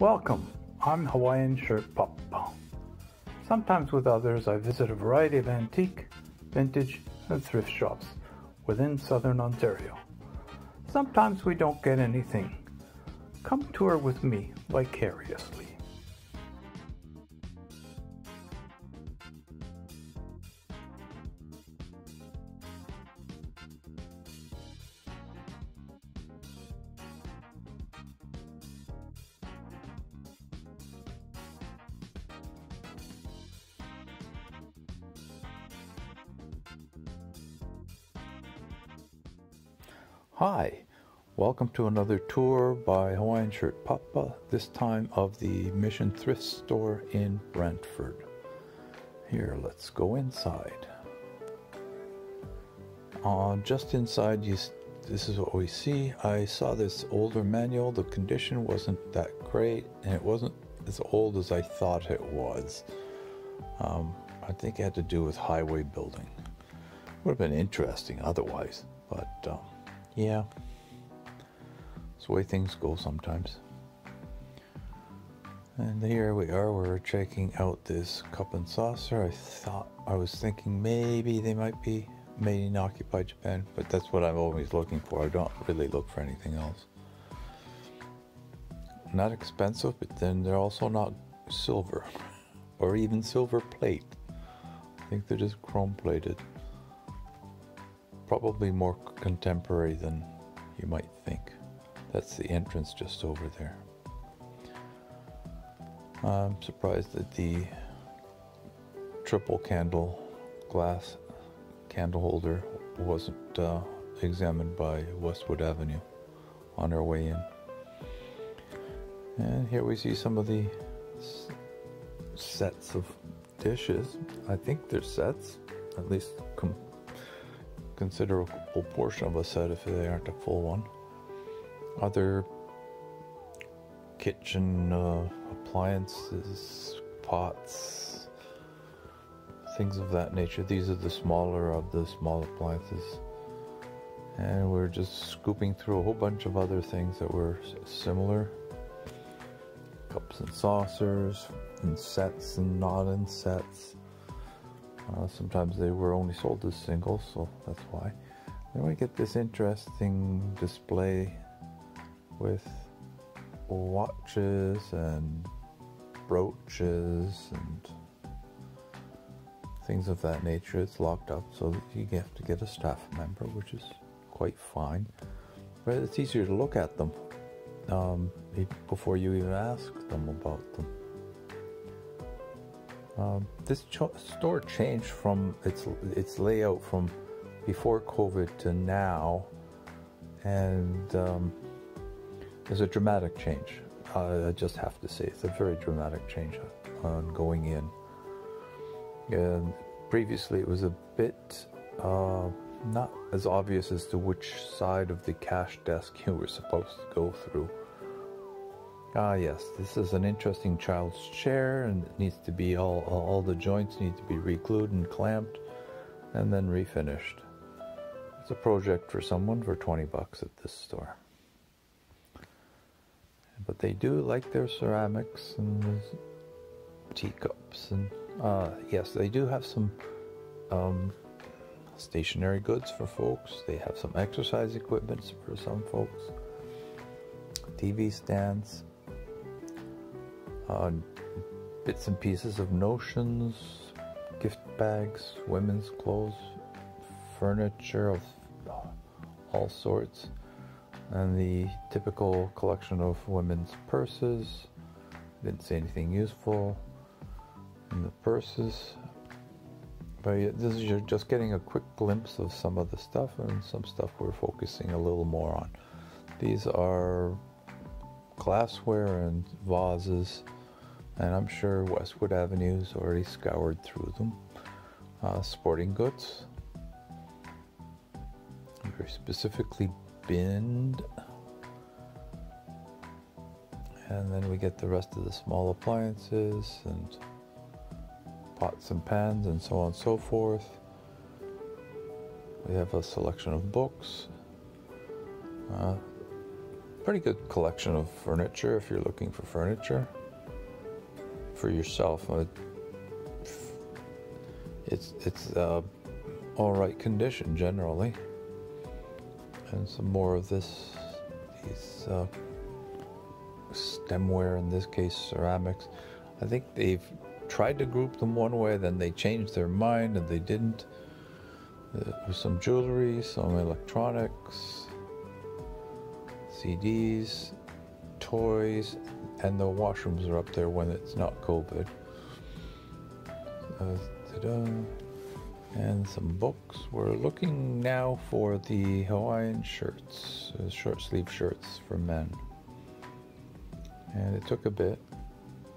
Welcome, I'm Hawaiian Shirt Papa. Sometimes with others, I visit a variety of antique, vintage, and thrift shops within southern Ontario. Sometimes we don't get anything. Come tour with me vicariously. Hi, welcome to another tour by Hawaiian Shirt Papa, this time of the Mission Thrift Store in Brentford. Here, let's go inside. Just inside, this is what we see. I saw this older manual. The condition wasn't that great, and it wasn't as old as I thought it was. I think it had to do with highway building. Would have been interesting otherwise, but yeah, it's the way things go sometimes. And here we are, we're checking out this cup and saucer. I was thinking maybe they might be made in occupied Japan, but that's what I'm always looking for. I don't really look for anything else. Not expensive, but then they're also not silver or even silver plate. I think they're just chrome plated. Probably more contemporary than you might think. That's the entrance just over there. I'm surprised that the triple candle glass candle holder wasn't examined by Westwood Avenue on our way in. And here we see some of the sets of dishes. I think they're sets, at least considerable portion of a set if they aren't a full one. Other kitchen appliances, pots, things of that nature. These are the smaller of the small appliances. And we're just scooping through a whole bunch of other things that were similar. Cups and saucers, and sets and not in sets. Sometimes they were only sold as singles, so that's why. Then we get this interesting display with watches and brooches and things of that nature. It's locked up, so you have to get a staff member, which is quite fine. But it's easier to look at them before you even ask them about them. This store changed from its layout from before COVID to now, and there's a dramatic change. I just have to say it's a very dramatic change on going in. And previously it was a bit not as obvious as to which side of the cash desk you were supposed to go through. Yes, this is an interesting child's chair, and it needs to be all the joints need to be re-glued and clamped and then refinished. It's a project for someone for 20 bucks at this store. But they do like their ceramics and teacups, and yes, they do have some stationary goods for folks. They have some exercise equipment for some folks, TV stands, bits and pieces of notions, gift bags, women's clothes, furniture of all sorts, and the typical collection of women's purses. Didn't see anything useful in the purses, but this is, you're just getting a quick glimpse of some of the stuff, and some stuff we're focusing a little more on. These are glassware and vases, and I'm sure Westwood Avenue's already scoured through them. Sporting goods, very specifically binned. And then we get the rest of the small appliances and pots and pans and so on and so forth. We have a selection of books, Pretty good collection of furniture if you're looking for furniture for yourself. It's all right condition generally. And some more of this, these stemware, in this case ceramics. I think they've tried to group them one way, then they changed their mind and they didn't. With some jewelry, some electronics, CDs, toys, and the washrooms are up there when it's not COVID. And some books. We're looking now for the Hawaiian shirts, short sleeve shirts for men. And it took a bit.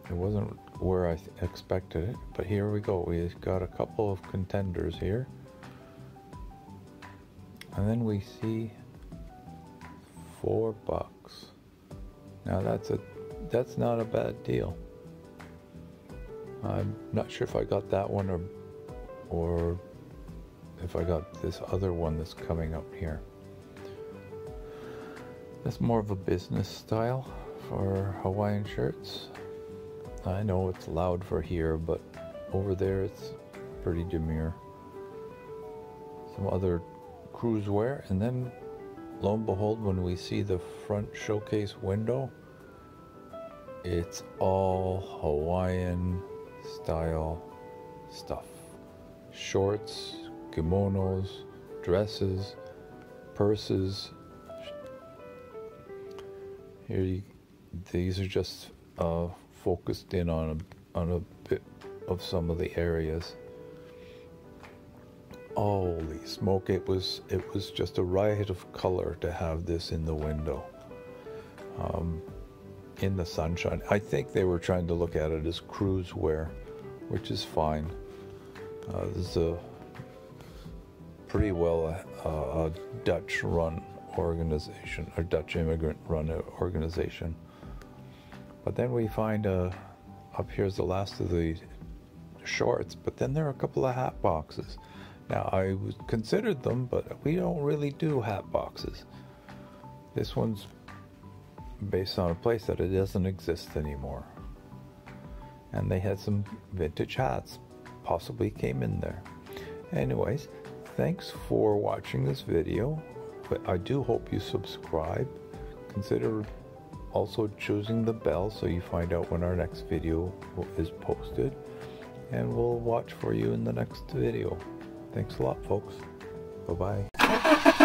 It wasn't where I expected it, but here we go. We've got a couple of contenders here. And then we see $4. Now that's not a bad deal. I'm not sure if I got that one or if I got this other one that's coming up here. That's more of a business style for Hawaiian shirts. I know it's loud for here, but over there it's pretty demure. Some other cruisewear, and then lo and behold, when we see the front showcase window, it's all Hawaiian style stuff. Shorts, kimonos, dresses, purses. Here, these are just focused in on a bit of some of the areas. Holy smoke! It was just a riot of color to have this in the window, in the sunshine. I think they were trying to look at it as cruise wear, which is fine. This is a pretty well a Dutch-run organization, or Dutch immigrant-run organization. But then we find up here's the last of the shorts. But then there are a couple of hat boxes. Now I considered them, but we don't really do hat boxes. This one's based on a place that it doesn't exist anymore. And they had some vintage hats. Possibly came in there. Anyways, thanks for watching this video. I do hope you subscribe. Consider also choosing the bell so you find out when our next video is posted, and we'll watch for you in the next video. Thanks a lot, folks. Bye-bye.